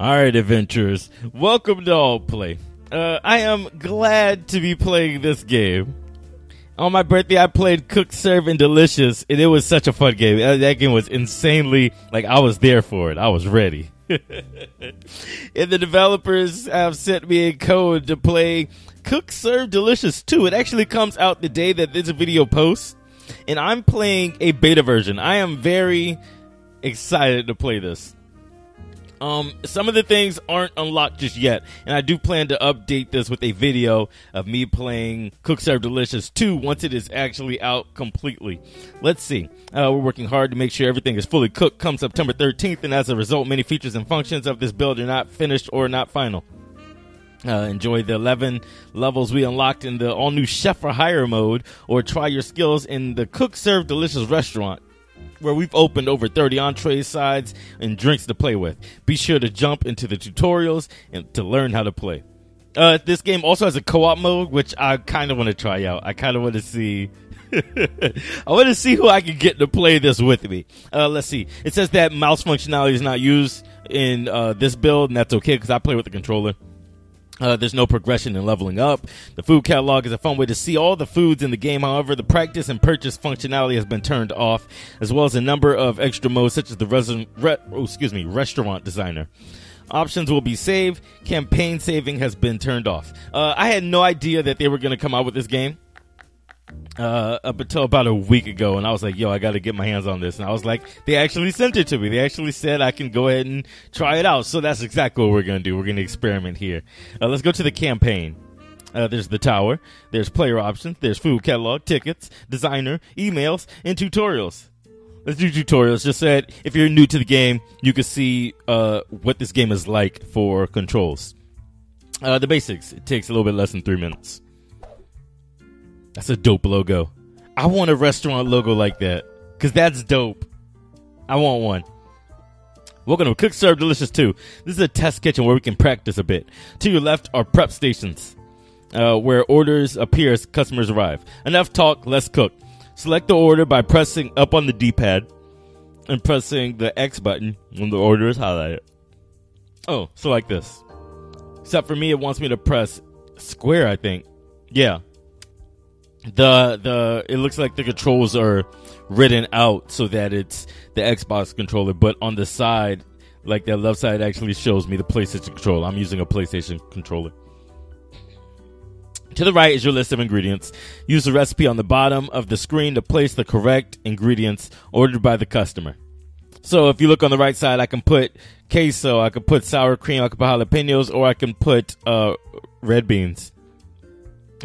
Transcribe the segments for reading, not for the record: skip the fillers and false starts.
All right, adventurers, welcome to All Play. I am glad to be playing this game. On my birthday, I played Cook Serve Delicious, and it was such a fun game. That game was insanely, like, I was there for it. I was ready. And the developers have sent me a code to play Cook Serve Delicious 2. It actually comes out the day that this video posts, and I'm playing a beta version. I am very excited to play this. Some of the things aren't unlocked just yet, and I do plan to update this with a video of me playing Cook Serve Delicious 2 once it is actually out completely. Let's see. We're working hard to make sure everything is fully cooked come September 13th, and as a result, many features and functions of this build are not finished or not final. Enjoy the 11 levels we unlocked in the all-new Chef for Hire mode, or try your skills in the Cook Serve Delicious restaurant, where we've opened over 30 entrees, sides, and drinks to play with. Be sure to jump into the tutorials and to learn how to play. This game also has a co-op mode, which I kind of want to try out. I kind of want to see... I want to see who I can get to play this with me. Let's see. It says that mouse functionality is not used in this build, and that's okay because I play with the controller. There's no progression in leveling up. The food catalog is a fun way to see all the foods in the game. However, the practice and purchase functionality has been turned off, as well as a number of extra modes such as the restaurant designer. Options will be saved. Campaign saving has been turned off. I had no idea that they were going to come out with this game up until about a week ago, and I was like, yo, I got to get my hands on this. And I was like, they actually sent it to me. They actually said I can go ahead and try it out. So that's exactly what we're going to do. We're going to experiment here. Let's go to the campaign. There's the tower. There's player options. There's food catalog, tickets, designer, emails, and tutorials. Let's do tutorials. Just said, if you're new to the game, you can see what this game is like for controls. The basics. It takes a little bit less than 3 minutes. That's a dope logo. I want a restaurant logo like that, because that's dope. I want one. Welcome to Cook Serve Delicious 2. This is a test kitchen where we can practice a bit. To your left are prep stations, where orders appear as customers arrive. Enough talk, let's cook. Select the order by pressing up on the D-pad and pressing the X button when the order is highlighted. Oh, so like this. Except for me, it wants me to press square, I think. Yeah. It looks like the controls are written out so that it's the Xbox controller, but on the side, like that left side, actually shows me the PlayStation controller. I'm using a PlayStation controller. To the right is your list of ingredients. Use the recipe on the bottom of the screen to place the correct ingredients ordered by the customer. So if you look on the right side, I can put queso, I can put sour cream, I can put jalapenos, or I can put red beans.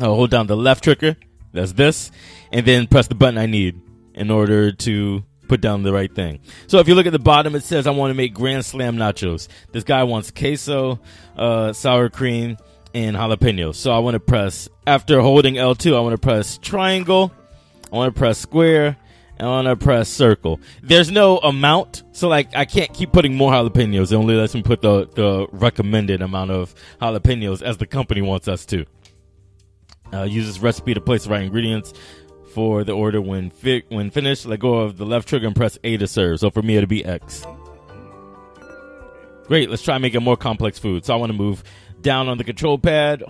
I'll hold down the left trigger. That's this, and then press the button I need in order to put down the right thing. So if you look at the bottom, it says I want to make Grand Slam nachos. This guy wants queso, sour cream, and jalapenos. So I want to press, after holding L2, I want to press triangle, I want to press square, and I want to press circle. There's no amount, so like I can't keep putting more jalapenos. It only lets me put the recommended amount of jalapenos as the company wants us to. Use this recipe to place the right ingredients for the order. When finished, let go of the left trigger and press A to serve. So for me, it'll be X. Great. Let's try making more complex food. So I want to move down on the control pad,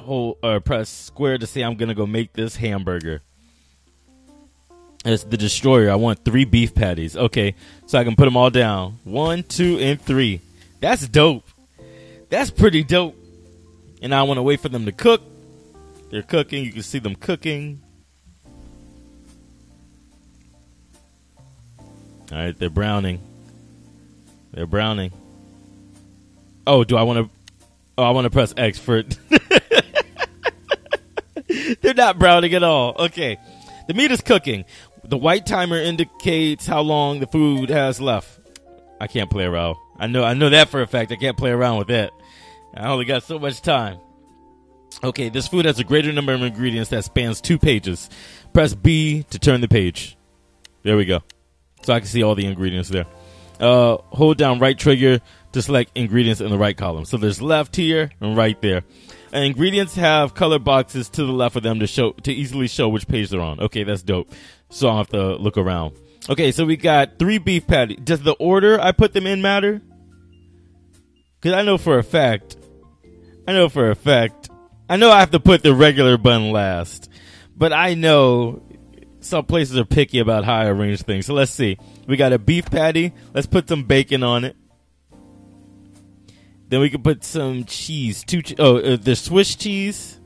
press square to say I'm going to go make this hamburger. It's the destroyer. I want 3 beef patties. Okay, so I can put them all down. 1, 2, and 3. That's dope. That's pretty dope. And I want to wait for them to cook. They're cooking. You can see them cooking. All right, they're browning. They're browning. Oh, do I want to? Oh, I want to press X for it. They're not browning at all. Okay, the meat is cooking. The white timer indicates how long the food has left. I can't play around. I know that for a fact. I can't play around with that. I only got so much time. Okay, this food has a greater number of ingredients that spans 2 pages. Press B to turn the page. There we go. So I can see all the ingredients there. Hold down right trigger to select ingredients in the right column. So there's left here and right there. And ingredients have color boxes to the left of them to easily show which page they're on. Okay, that's dope. So I'll have to look around. Okay, so we got 3 beef patties. Does the order I put them in matter? Because I know for a fact, I know I have to put the regular bun last, but I know some places are picky about how I arrange things. So let's see. We got a beef patty. Let's put some bacon on it. Then we can put some cheese. The Swiss cheese.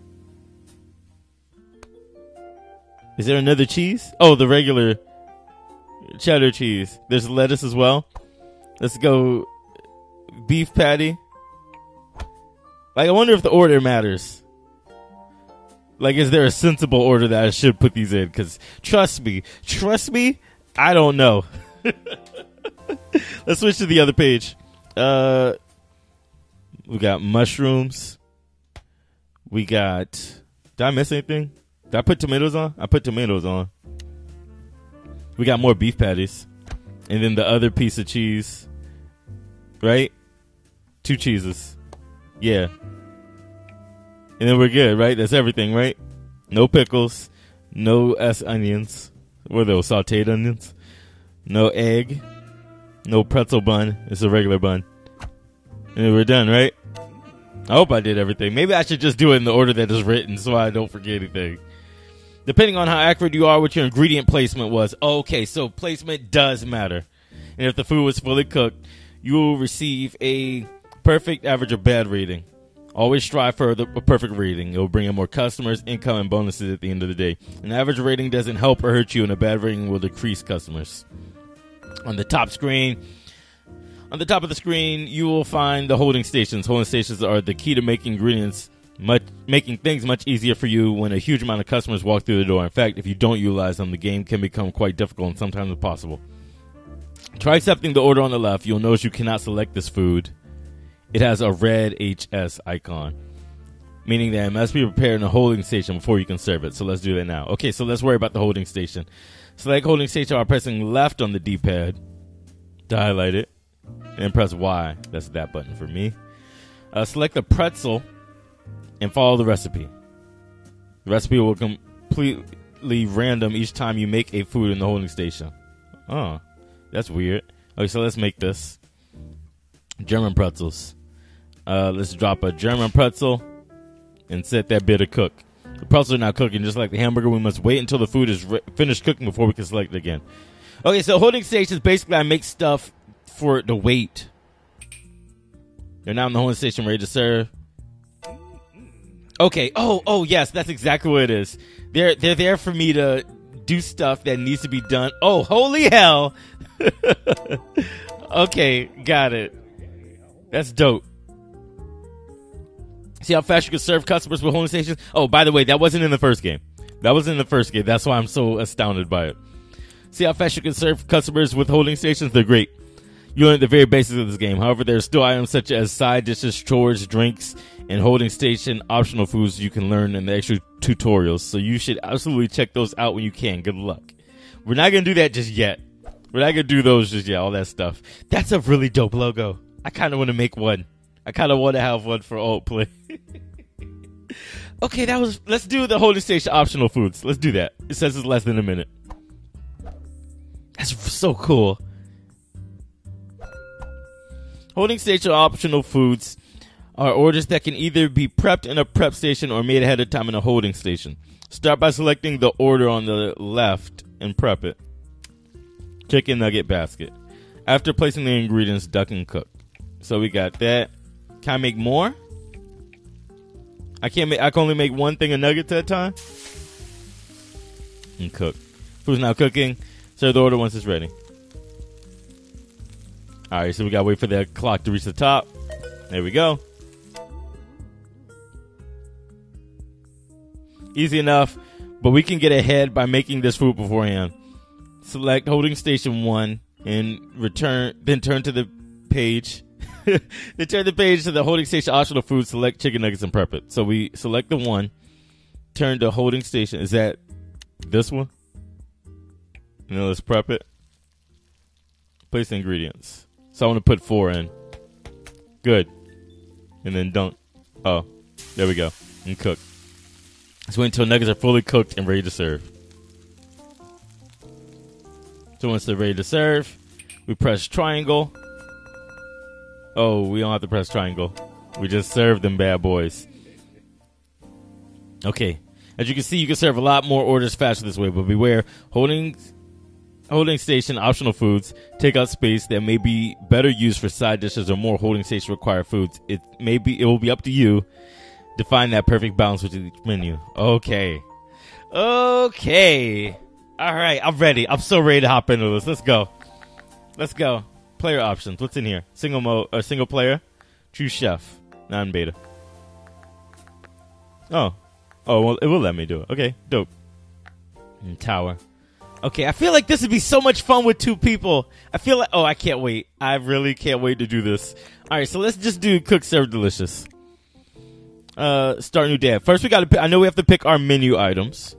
Is there another cheese? Oh, the regular cheddar cheese. There's lettuce as well. Let's go beef patty. Like, I wonder if the order matters. Like, is there a sensible order that I should put these in? Because trust me, I don't know. Let's switch to the other page. We got mushrooms. We got... Did I miss anything? Did I put tomatoes on? I put tomatoes on. We got more beef patties. And then the other piece of cheese. Right? 2 cheeses. Yeah. And then we're good, right? That's everything, right? No pickles. No onions. What are those? Sauteed onions. No egg. No pretzel bun. It's a regular bun. And then we're done, right? I hope I did everything. Maybe I should just do it in the order that is written so I don't forget anything. Depending on how accurate you are, what your ingredient placement was. Okay, so placement does matter. And if the food was fully cooked, you will receive a perfect average or bad rating. Always strive for a perfect rating. It will bring in more customers, income, and bonuses at the end of the day. An average rating doesn't help or hurt you, and a bad rating will decrease customers. On the top of the screen, you will find the holding stations. Holding stations are the key to making things much easier for you when a huge amount of customers walk through the door. In fact, if you don't utilize them, the game can become quite difficult and sometimes impossible. Try accepting the order on the left. You'll notice you cannot select this food. It has a red HS icon, meaning that it must be prepared in a holding station before you can serve it. So let's do that now. Okay, so let's worry about the holding station. Select holding station by pressing left on the D-pad to highlight it, and press Y. That's that button for me. Select the pretzel and follow the recipe. The recipe will completely random each time you make a food in the holding station. Oh, that's weird. Okay, so let's make this. German pretzels. Let's drop a German pretzel and set that bit to cook. The pretzels are now cooking. Just like the hamburger, we must wait until the food is finished cooking before we can select it again. Okay, so holding stations, basically I make stuff for it to wait. They're now in the holding station ready to serve. Okay. Oh, yes, that's exactly what it is. They're there for me to do stuff that needs to be done. Oh, holy hell. Okay, got it. That's dope. See how fast you can serve customers with holding stations? Oh, by the way, that wasn't in the first game. That's why I'm so astounded by it. See how fast you can serve customers with holding stations? They're great. You learn the very basics of this game. However, there are still items such as side dishes, chores, drinks, and holding station optional foods you can learn in the extra tutorials. So you should absolutely check those out when you can. Good luck. We're not going to do that just yet. We're not going to do those just yet, all that stuff. That's a really dope logo. I kind of want to make one. I kind of want to have one for All Play. Okay, let's do the holding station optional foods. Let's do that. It says it's less than a minute. That's so cool. Holding station optional foods are orders that can either be prepped in a prep station or made ahead of time in a holding station. Start by selecting the order on the left and prep it. Chicken nugget basket. After placing the ingredients, duck and cook. So we got that. Can I make more? I can only make one thing, a nugget at a time. And cook. Food's now cooking. Serve the order once it's ready. All right, so we got to wait for that clock to reach the top. There we go. Easy enough, but we can get ahead by making this food beforehand. Select holding station 1 and then turn to the page. Then turn the page to the holding station optional food, select chicken nuggets and prep it. So we select the one, turn to holding station. Is that this one? And then let's prep it. Place the ingredients. So I want to put 4 in. Good. And then don't. Oh, there we go. And cook. Let's wait until nuggets are fully cooked and ready to serve. So once they're ready to serve, we press triangle. Oh, we don't have to press triangle. We just serve them bad boys. Okay. As you can see, you can serve a lot more orders faster this way, but beware. Holding station optional foods take out space that may be better used for side dishes or more holding station required foods. It will be up to you to find that perfect balance with each menu. Okay. Okay. All right. I'm ready. I'm so ready to hop into this. Let's go. Let's go. Player options. What's in here? Single mode or single player? True chef. Non-beta. Oh. Oh, well, it will let me do it. Okay, dope. And tower. Okay, I feel like this would be so much fun with two people. I feel like... Oh, I can't wait. I really can't wait to do this. All right, so let's just do Cook Serve Delicious. Start new day. First, we got to pick... I know we have to pick our menu items.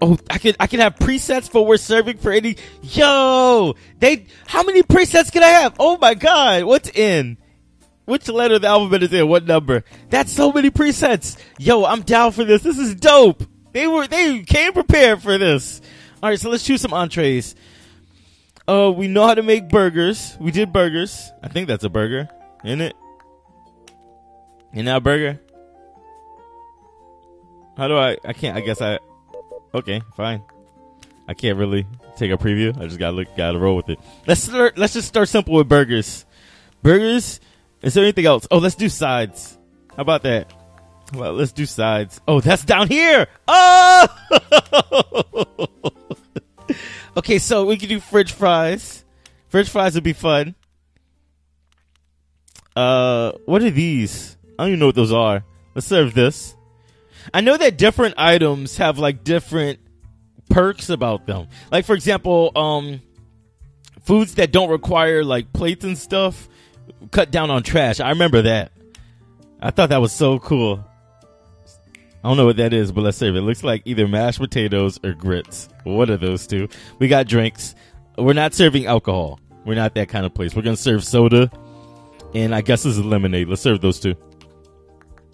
Oh, I could have presets for we're serving for any... Yo! How many presets can I have? Oh, my God. What's in? Which letter of the alphabet is in? What number? That's so many presets. Yo, I'm down for this. This is dope. They came prepared for this. All right, so let's choose some entrees. We know how to make burgers. We did burgers. I think that's a burger, isn't it? Isn't that a burger? How do I? I can't. I guess I. Okay, fine. I can't really take a preview. I just gotta roll with it. Let's just start simple with burgers. Burgers. Is there anything else? Oh, let's do sides. How about that? Well, let's do sides. Oh, that's down here. Oh! Okay, so we can do french fries. French fries would be fun. What are these? I don't even know what those are. Let's serve this. I know that different items have, like, different perks about them. Like, for example, foods that don't require, like, plates and stuff cut down on trash. I remember that. I thought that was so cool. I don't know what that is, but let's save it. It looks like either mashed potatoes or grits. What are those two? We got drinks. We're not serving alcohol. We're not that kind of place. We're going to serve soda, and I guess this is lemonade. Let's serve those two.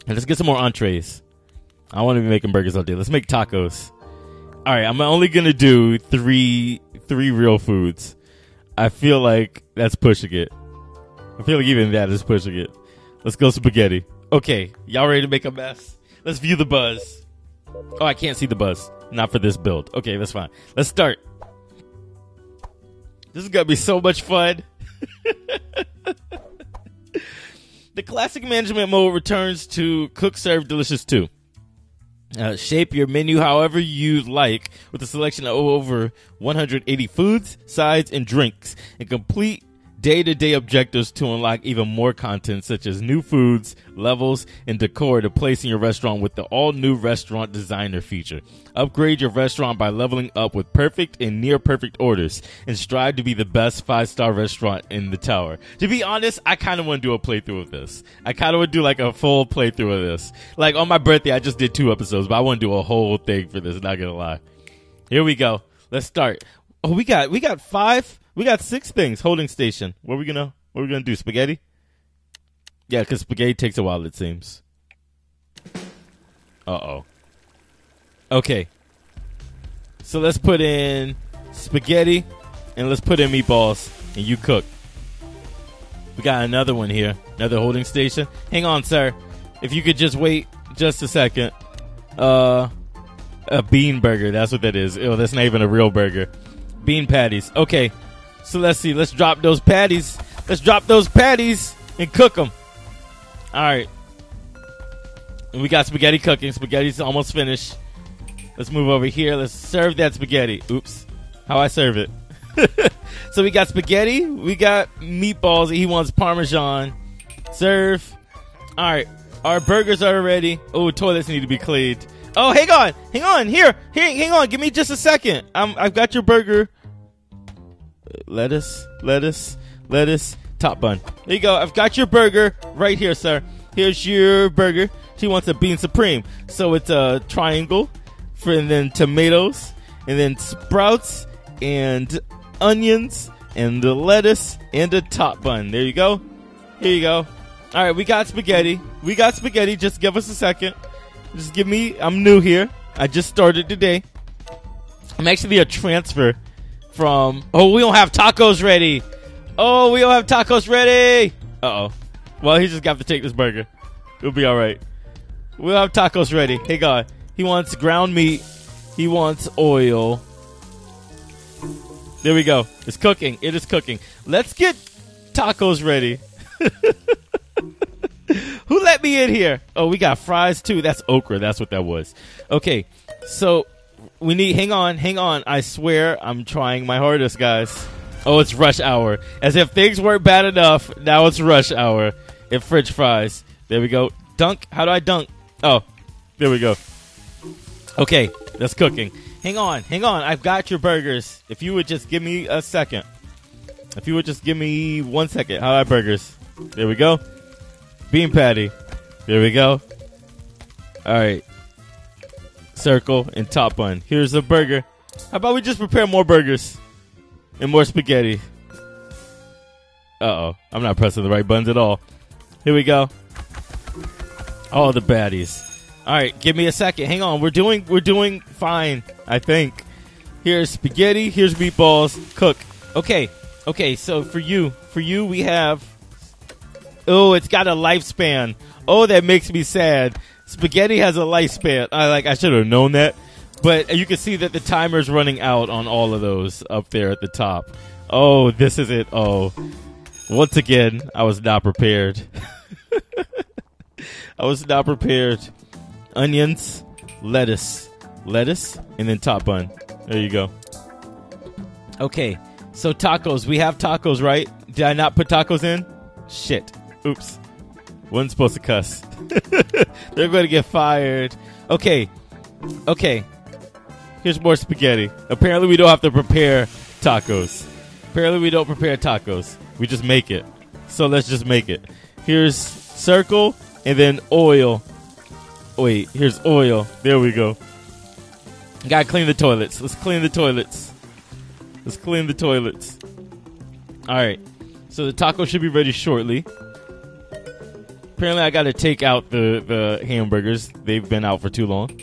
And let's get some more entrees. I want to be making burgers all day. Let's make tacos. All right, I'm only going to do three real foods. I feel like that's pushing it. I feel like even that is pushing it. Let's go spaghetti. Okay, y'all ready to make a mess? Let's view the buzz. Oh, I can't see the buzz. Not for this build. Okay, that's fine. Let's start. This is going to be so much fun. The classic management mode returns to Cook Serve Delicious 2. Shape your menu however you like with a selection of over 180 foods, sides, and drinks, and complete day-to-day objectives to unlock even more content, such as new foods, levels, and decor to place in your restaurant with the all-new Restaurant Designer feature. Upgrade your restaurant by leveling up with perfect and near-perfect orders, and strive to be the best 5-star restaurant in the tower. To be honest, I kind of want to do a playthrough of this. I kind of want to do like a full playthrough of this. Like on my birthday, I just did 2 episodes, but I want to do a whole thing for this. Not gonna lie. Here we go. Let's start. Oh, we got 5. We got 6 things. Holding station. What are we gonna do? Spaghetti? Yeah, because spaghetti takes a while, it seems. Uh-oh. Okay. So let's put in spaghetti, and let's put in meatballs, and you cook. We got another one here. Another holding station. Hang on, sir. If you could just wait just a second. A bean burger. That's what that is. Oh, that's not even a real burger. Bean patties. Okay. So let's see. Let's drop those patties. Let's drop those patties and cook them. All right. And we got spaghetti cooking. Spaghetti's almost finished. Let's move over here. Let's serve that spaghetti. Oops. How I serve it. So we got spaghetti. We got meatballs. He wants Parmesan. Serve. All right. Our burgers are ready. Oh, toilets need to be cleaned. Oh, hang on. Hang on. Here. Hang on. Give me just a second. I've got your burger. Lettuce, top bun. There you go. I've got your burger right here, sir. Here's your burger. She wants a bean supreme. So it's a triangle, and then tomatoes, and then sprouts, and onions, and the lettuce, and a top bun. There you go. Here you go. All right, we got spaghetti. We got spaghetti. Just give us a second. Just give me... I'm new here. I just started today. I'm actually a transfer from... Oh, we don't have tacos ready. Oh, we don't have tacos ready. Uh-oh. Well, he's just got to take this burger. It'll be all right. We'll have tacos ready. Hey, God. He wants ground meat. He wants oil. There we go. It's cooking. It is cooking. Let's get tacos ready. Who let me in here? Oh, we got fries, too. That's okra. That's what that was. Okay. So we need... Hang on. Hang on. I swear I'm trying my hardest, guys. Oh, it's rush hour. As if things weren't bad enough, now it's rush hour. And french fries. There we go. Dunk. How do I dunk? Oh, there we go. Okay. That's cooking. Hang on. Hang on. I've got your burgers. If you would just give me a second. If you would just give me 1 second. How do I burgers? There we go. Bean patty. There we go. All right. Circle and top bun. Here's a burger. How about we just prepare more burgers and more spaghetti? Uh-oh. I'm not pressing the right buttons at all. Here we go. All the baddies. All right. Give me a second. Hang on. We're doing fine, I think. Here's spaghetti. Here's meatballs. Cook. Okay. Okay. So for you, we have... Oh, it's got a lifespan. Oh, that makes me sad. Spaghetti has a lifespan. I should have known that. But you can see that the timer's running out on all of those up there at the top. Oh, this is it. Oh. Once again, I was not prepared. I was not prepared. Onions, lettuce, and then top bun. There you go. Okay. So tacos. We have tacos, right? Did I not put tacos in? Shit. Oops. Wasn't supposed to cuss. They're going to get fired. Okay. Okay. Here's more spaghetti. Apparently, we don't have to prepare tacos. Apparently, we don't prepare tacos. We just make it. So, let's just make it. Here's circle and then oil. Wait. Here's oil. There we go. Gotta clean the toilets. Let's clean the toilets. Let's clean the toilets. All right. So the taco should be ready shortly. Apparently I gotta take out the hamburgers. They've been out for too long.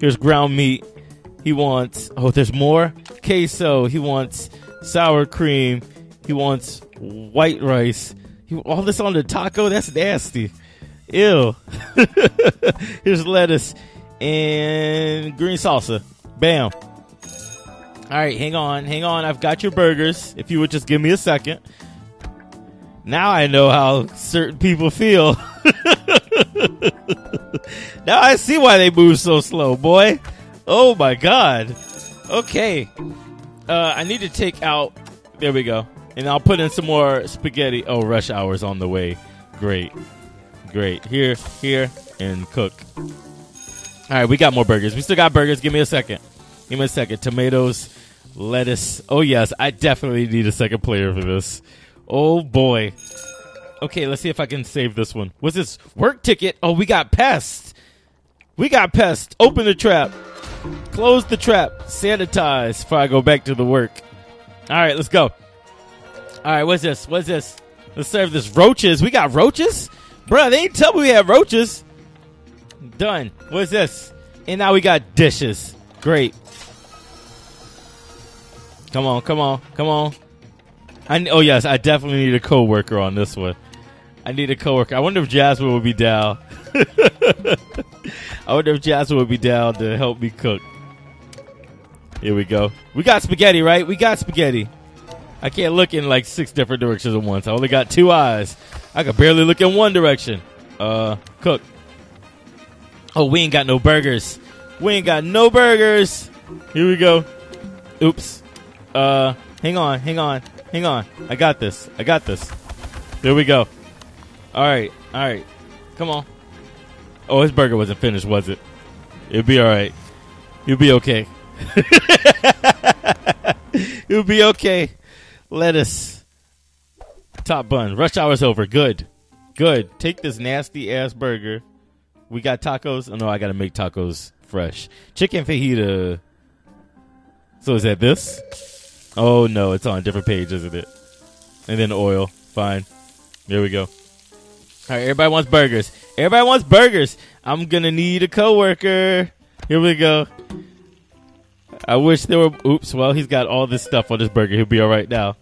Here's ground meat. He wants... Oh, there's more? Queso. He wants sour cream. He wants white rice. All this on the taco? That's nasty. Ew. Here's lettuce and green salsa. Bam. All right, hang on. Hang on. I've got your burgers. If you would just give me a second. Now I know how certain people feel. Now I see why they move so slow, boy. Oh, my God. Okay. I need to take out... There we go. And I'll put in some more spaghetti. Oh, rush hour's on the way. Great. Great. Here, and cook. All right, we got more burgers. We still got burgers. Give me a second. Give me a second. Tomatoes, lettuce. Oh, yes. I definitely need a second player for this. Oh, boy. Okay, let's see if I can save this one. What's this? Work ticket? Oh, we got pests. We got pests. Open the trap. Close the trap. Sanitize before I go back to the work. All right, let's go. All right, what's this? What's this? Let's serve this. Roaches. We got roaches? Bruh, they ain't tell me we have roaches. Done. What's this? And now we got dishes. Great. Come on, come on, come on. Oh, yes, I definitely need a co-worker on this one. I need a co-worker. I wonder if Jasmine would be down. I wonder if Jasmine would be down to help me cook. Here we go. We got spaghetti, right? We got spaghetti. I can't look in like 6 different directions at once. I only got 2 eyes. I can barely look in one direction. Cook. Oh, we ain't got no burgers. We ain't got no burgers. Here we go. Oops. Hang on, hang on. Hang on. I got this. I got this. There we go. All right. All right. Come on. Oh, his burger wasn't finished, was it? It'll be all right. You'll be okay. You'll be okay. Lettuce. Top bun. Rush hour's over. Good. Good. Take this nasty-ass burger. We got tacos. Oh, no, I got to make tacos fresh. Chicken fajita. So is that this? Oh, no, it's on a different page, isn't it? And then oil. Fine. There we go. All right, everybody wants burgers. Everybody wants burgers. I'm going to need a coworker. Here we go. I wish there were... Oops, well, he's got all this stuff on this burger. He'll be all right now.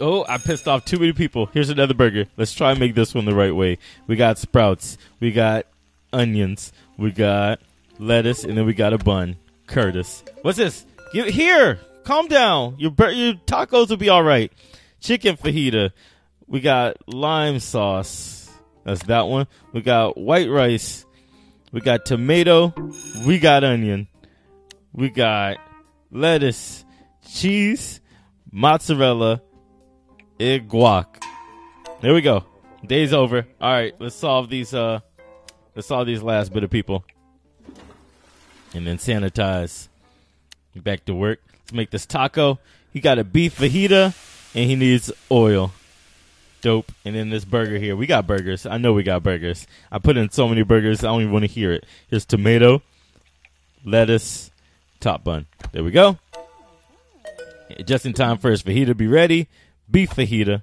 Oh, I pissed off too many people. Here's another burger. Let's try and make this one the right way. We got sprouts. We got onions. We got lettuce. And then we got a bun. Curtis. What's this? Give it here. Calm down. Your tacos will be all right. Chicken fajita. We got lime sauce. That's that one. We got white rice. We got tomato. We got onion. We got lettuce, cheese, mozzarella, and guac. There we go. Day's over. All right, let's solve these last bit of people, and then sanitize. Back to work. Let's make this taco. He got a beef fajita, and he needs oil. Dope. And then this burger here. We got burgers. I know we got burgers. I put in so many burgers, I don't even want to hear it. Here's tomato, lettuce, top bun. There we go. Just in time for his fajita to be ready. Beef fajita.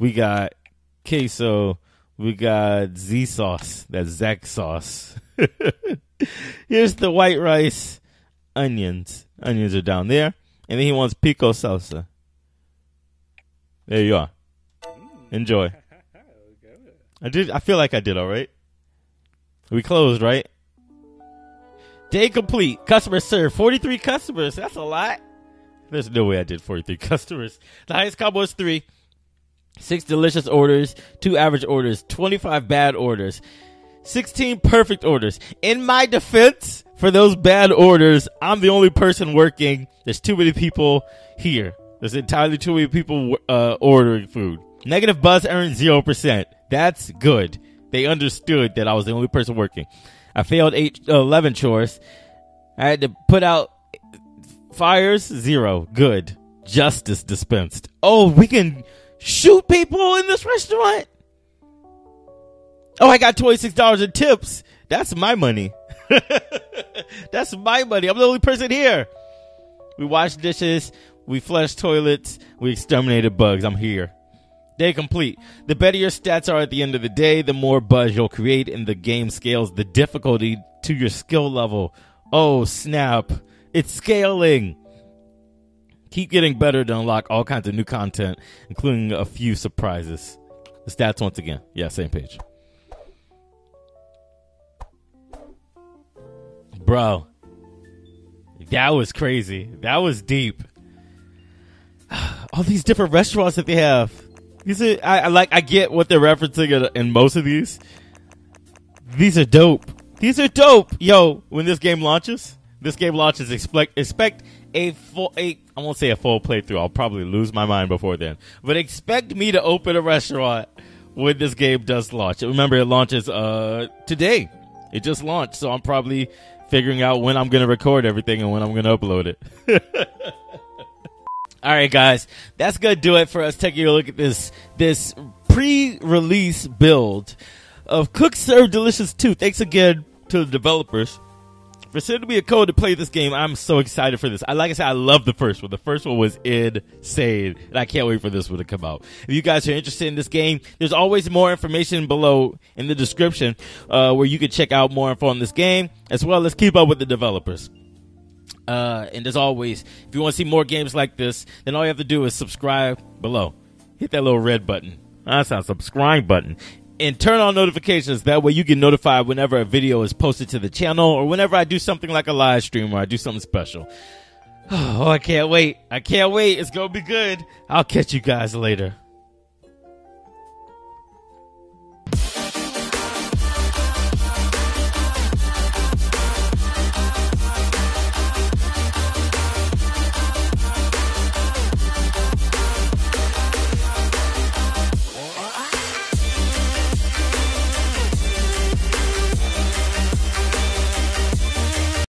We got queso. We got Z sauce. That's Zach sauce. Here's the white rice. Onions. Onions are down there. And then he wants pico salsa. There you are. Enjoy. I feel like I did all right. We closed, right? Day complete. Customer served. 43 customers. That's a lot. There's no way I did 43 customers. The highest combo is 3. 6 delicious orders. 2 average orders. 25 bad orders. 16 perfect orders. In my defense, for those bad orders, I'm the only person working. There's too many people here. There's entirely too many people ordering food. Negative buzz earned 0%. That's good. They understood that I was the only person working. I failed 11 chores. I had to put out fires. 0. Good. Justice dispensed. Oh, we can shoot people in this restaurant. Oh, I got $26 in tips. That's my money. That's my money. I'm the only person here. We washed dishes. We flushed toilets. We exterminated bugs. I'm here. Day complete. The better your stats are at the end of the day, the more buzz you'll create, and the game scales the difficulty to your skill level. Oh, snap. It's scaling. Keep getting better to unlock all kinds of new content, including a few surprises. The stats once again. Yeah, same page. Bro, that was crazy. That was deep. All these different restaurants that they have. These are, I get what they're referencing in most of these. These are dope. These are dope. Yo, when this game launches, expect I won't say a full playthrough. I'll probably lose my mind before then. But expect me to open a restaurant when this game does launch. Remember, it launches today. It just launched, so I'm probably figuring out when I'm going to record everything and when I'm going to upload it. All right, guys, that's going to do it for us taking a look at this pre-release build of Cook Serve Delicious 2. Thanks again to the developers for sending me a code to play this game. I'm so excited for this. Like I said, I love the first one. The first one was insane, and I can't wait for this one to come out. If you guys are interested in this game, there's always more information below in the description where you can check out more info on this game, as well as keep up with the developers. And as always, if you want to see more games like this, then all you have to do is subscribe below. Hit that little red button. That's not a subscribe button. And turn on notifications. That way you get notified whenever a video is posted to the channel or whenever I do something like a live stream or I do something special. Oh, I can't wait. I can't wait. It's going to be good. I'll catch you guys later.